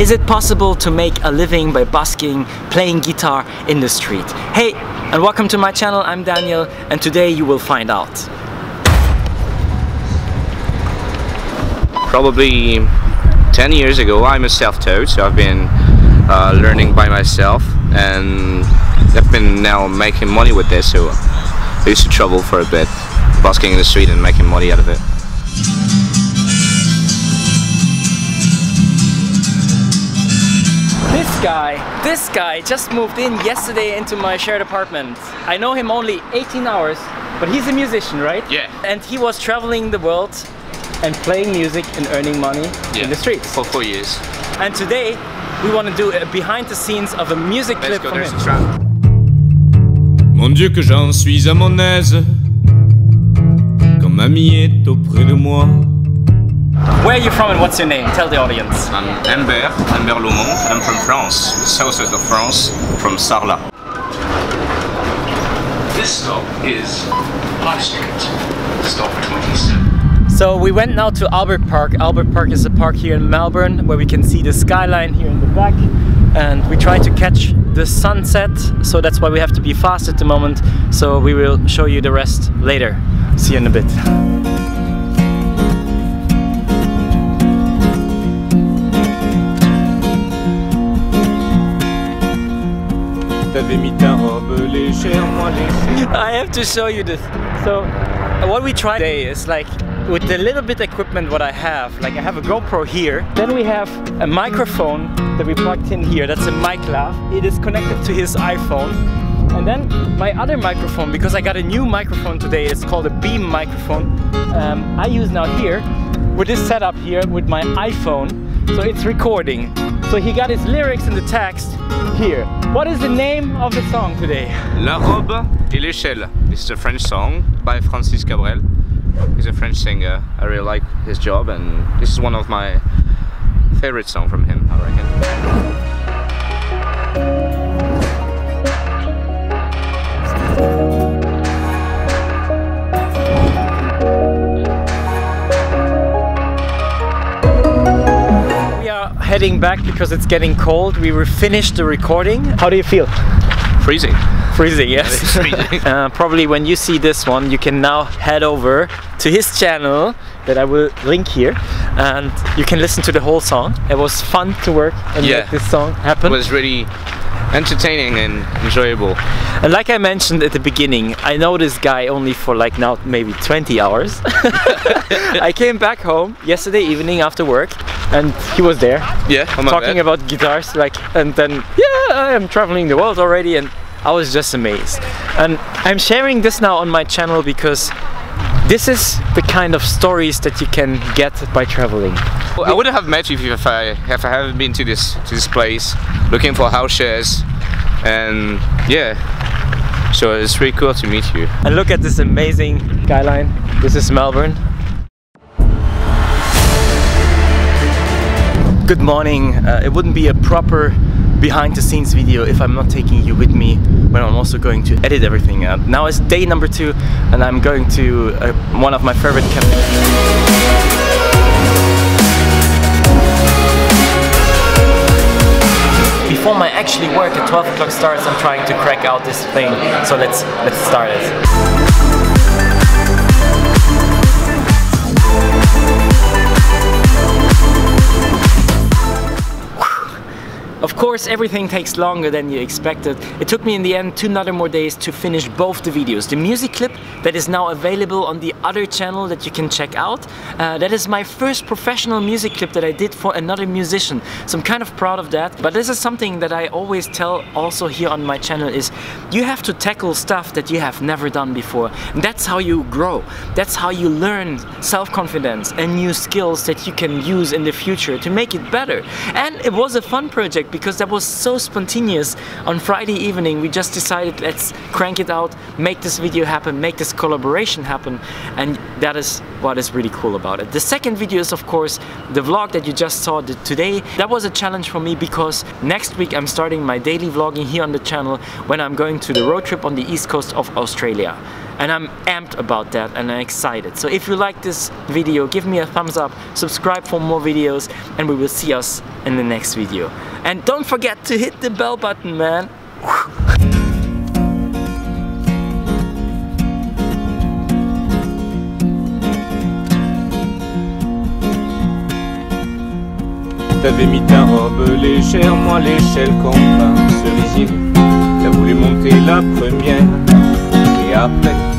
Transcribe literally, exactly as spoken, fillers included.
Is it possible to make a living by busking, playing guitar in the street? Hey, and welcome to my channel. I'm Daniel, and today you will find out. Probably ten years ago, I'm a self-taught, so I've been uh, learning by myself, and I've been now making money with this, so I used to travel for a bit, busking in the street and making money out of it. This guy, this guy just moved in yesterday into my shared apartment. I know him only eighteen hours, but he's a musician, right? Yeah. And he was traveling the world and playing music and earning money yeah. in the streets. For four years. And today we want to do a behind the scenes of a music Let's clip go, from him. Mon Dieu que j'en suis à mon aise quand mamie est auprès de moi. Where are you from and what's your name? Tell the audience. I'm Imbert, Imbert L'homond. I'm from France, the southwest of France, from Sarlat. This stop is live street, stop twenty-seven. So we went now to Albert Park. Albert Park is a park here in Melbourne where we can see the skyline here in the back. And we try to catch the sunset, so that's why we have to be fast at the moment. So we will show you the rest later. See you in a bit. I have to show you this. So what we try today is like with the little bit equipment what I have, like I have a GoPro here, then we have a microphone that we plugged in here, that's a mic lav. It is connected to his iPhone, and then my other microphone, because I got a new microphone today, it's called a Beam microphone, um, I use now here with this setup here with my iPhone, so it's recording. So he got his lyrics and the text here. What is the name of the song today? La robe et l'échelle. It's a French song by Francis Cabrel. He's a French singer. I really like his job, and this is one of my favorite songs from him, I reckon. Heading back because it's getting cold. We were finished the recording. How do you feel? Freezing. Freezing, yes. Freezing. uh, probably when you see this one, you can now head over to his channel that I will link here, and you can listen to the whole song. It was fun to work and yeah. make this song happen. It was really entertaining and enjoyable. And like I mentioned at the beginning, I know this guy only for like now maybe twenty hours. I came back home yesterday evening after work, and he was there. Yeah, talking about guitars, like, and then yeah, I am traveling the world already, and I was just amazed. And I'm sharing this now on my channel because this is the kind of stories that you can get by traveling. Well, I wouldn't have met you if I if I haven't been to this to this place, looking for house shares, and yeah, so it's really cool to meet you. And look at this amazing skyline. This is Melbourne. Good morning. Uh, it wouldn't be a proper behind the scenes video if I'm not taking you with me when I'm also going to edit everything. Uh, now it's day number two and I'm going to uh, one of my favorite cafes. Before my actually work at twelve o'clock starts, I'm trying to crack out this thing, so let's let's start it. Of course, everything takes longer than you expected. It took me in the end two another more days to finish both the videos. The music clip that is now available on the other channel that you can check out. Uh, that is my first professional music clip that I did for another musician. So I'm kind of proud of that. But this is something that I always tell also here on my channel is you have to tackle stuff that you have never done before. And that's how you grow. That's how you learn self-confidence and new skills that you can use in the future to make it better. And it was a fun project, because that was so spontaneous. On Friday evening we just decided, let's crank it out, make this video happen, make this collaboration happen, and that is what is really cool about it. The second video is of course the vlog that you just saw today. That was a challenge for me because next week I'm starting my daily vlogging here on the channel when I'm going to the road trip on the east coast of Australia. And I'm amped about that and I'm excited. So if you like this video, give me a thumbs up, subscribe for more videos, and we will see us in the next video. And don't forget to hit the bell button, man. T'avais mis ta robe légère, moi l'échelle comme un cerisier. T'as voulu monter la première et après